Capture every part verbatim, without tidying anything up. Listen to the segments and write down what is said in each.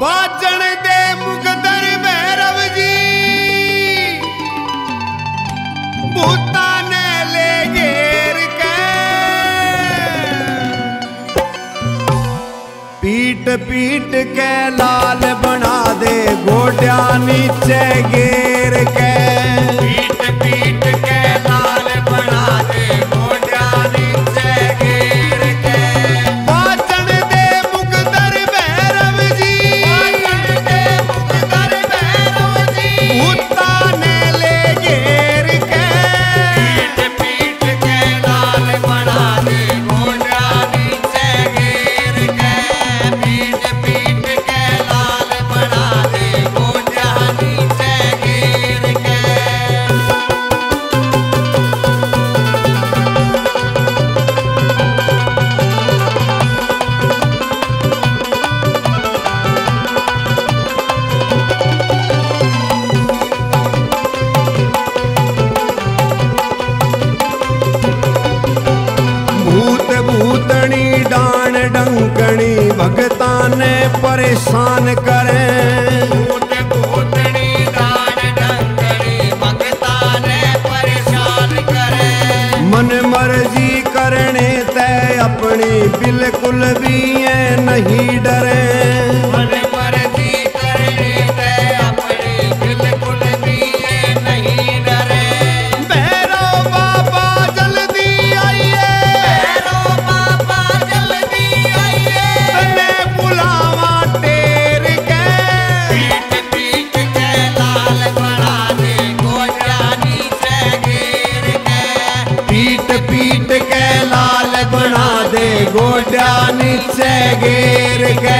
बाजणदे मुगदर भैरव जी भूता नै ले घेर कै, पीट पीट के लाल बना दे गोड्या नीचे घेर के, पीट पीट के लाल बना दे गोड्या नीचे घेर के। बाजणदे मुगदर भैरव जी बाजणदे मुगदर भैरव जी भूता नै ले घेर कै, पीट पीट के लाल बना दे गोड्या नीचे घेर के, पीट पीट के लाल बना दे गोड्या नीचे घेर के। भूत भूतनी डाण डंकनी भगता ने परेशान करें, भूत भूतनी डाण डंकनी भगता ने परेशान करें, मन मर्जी करने ते अपनी बिल्कुल भी ये नहीं डरे, मन मर्जी करने ते अपनी बिल्कुल भी ये नहीं डरे। भैरव बाबा जल्दी आइए, भैरव बाबा जल्दी आइए, तने बुलावा टेर के, पीट पीट के लाल बना दे गोड्या नीचे घेर के, पीट पीट के लाल बना दे गोड्या नीचे घेर के।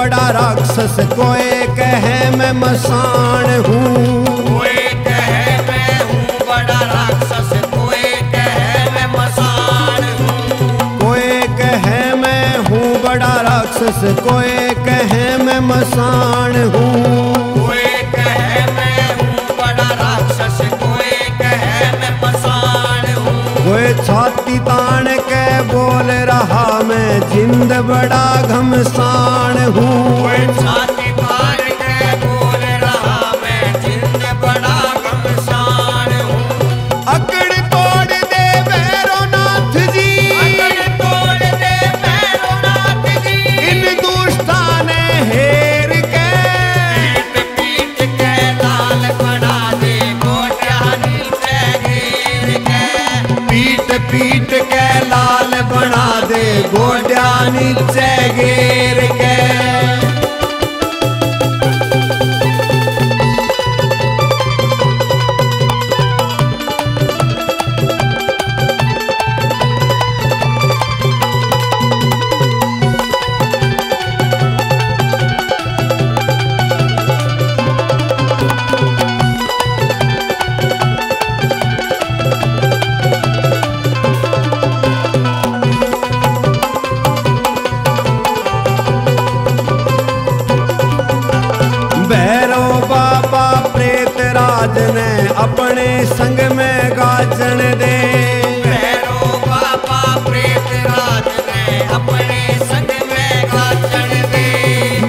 बड़ा राक्षस कोई कहे मैं मसान हूँ, कोई कहे मैं हूँ बड़ा राक्षस, कोई कहे मैं मसान हूँ, कोई कहे मैं हूँ बड़ा राक्षस, कोई कहे मैं मसान हूँ, कोई कहे मैं हूँ बड़ा राक्षस, कोई कहे मैं मसान हूँ। कोई छाती तान के बोल रहा मैं जिंद बड़ा घमसान हूँ, कोई छाती तान के बोल रहा मैं जिंद बड़ा घमसान हूँ। अकड़ तोड़ दे भैरव नाथ जी, अकड़ तोड़ दे भैरव नाथ जी, इन दुष्टा ने हेर के, पीट पीट के लाल बना दे गोड्या नीचे घेर के, पीट पीट के लाल बना दे गोड्या नीचे घेर के। अपने संग में बाजणदे, भैरव बाबा प्रेत राज ने अपने संग में बाजणदे,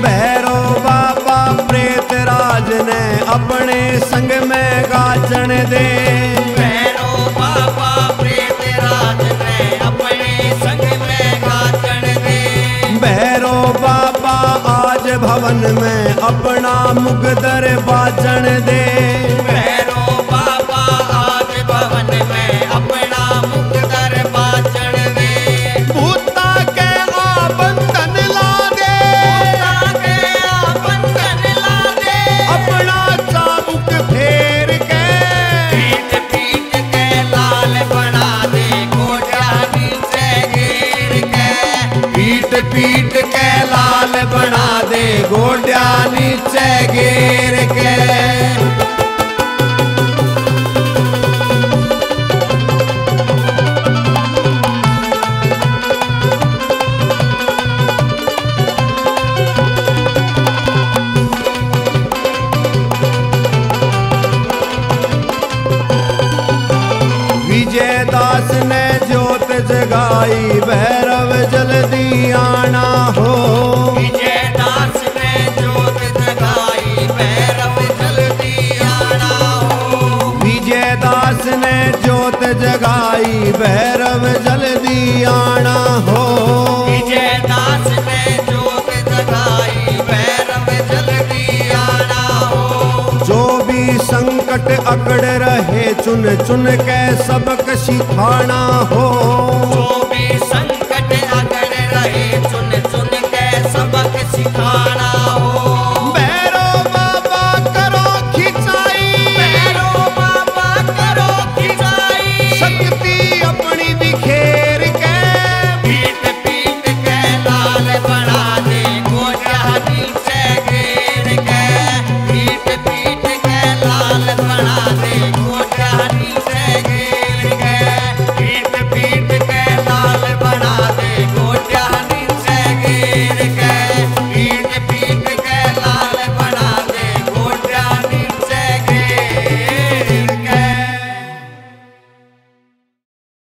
भैरव बाबा प्रेत राज ने अपने संग में बाजणदे, भैरव बाबा प्रेत राज ने अपने संग में बाजणदे। भैरव बाबा आज भवन में अपना मुगदर बाजणदे, पीट घेर के लाल बना दे गोड्या नीचे घेर के। विजयदास ने ज्योत जगाई भैरव जल्दी आना हो। विजयदास ने ज्योत जगाई भैरव जल्दी आना हो। विजयदास ने ज्योत जगाई भैरव जल्दी आना हो। विजयदास ने ज्योत जगाई भैरव जल्दी आना हो। जो भी संकट अकड़ रहे चुन चुन के सबक सिखाना हो। जो भी